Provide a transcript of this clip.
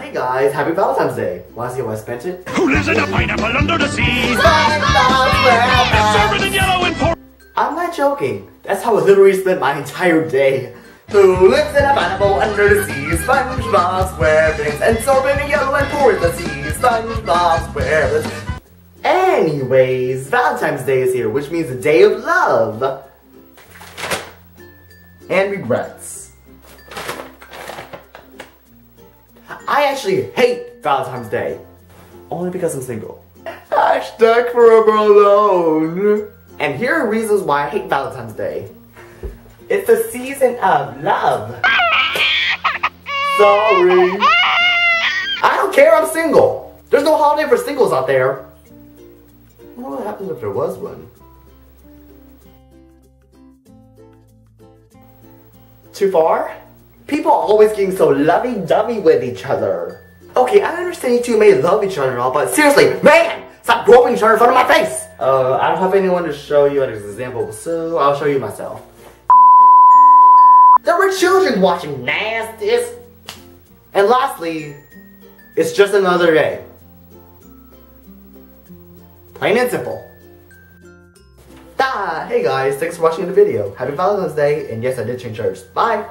Hey guys, happy Valentine's Day. Wanna see how I spent it? Who lives in a pineapple under the sea? SpongeBob SquarePants! Served in yellow and poor. I'm not joking. That's how I literally spent my entire day. Who lives in a pineapple under the sea? SpongeBob SquarePants. And sorbet in yellow and poured the sea. SpongeBob SquarePants. Anyways, Valentine's Day is here, which means a day of love. And regrets. I actually hate Valentine's Day. Only because I'm single. Hashtag forever alone. And here are reasons why I hate Valentine's Day. It's the season of love. Sorry. I don't care, I'm single. There's no holiday for singles out there. What would happen if there was one? Too far? People are always getting so lovey-dovey with each other. Okay, I understand you two may love each other and all, but seriously, man! Stop groping each other in front of my face! I don't have anyone to show you an example, so I'll show you myself. There were children watching nasties. And lastly, it's just another day. Plain and simple. Hey guys, thanks for watching the video. Happy Valentine's Day, and yes, I did change shirts. Bye!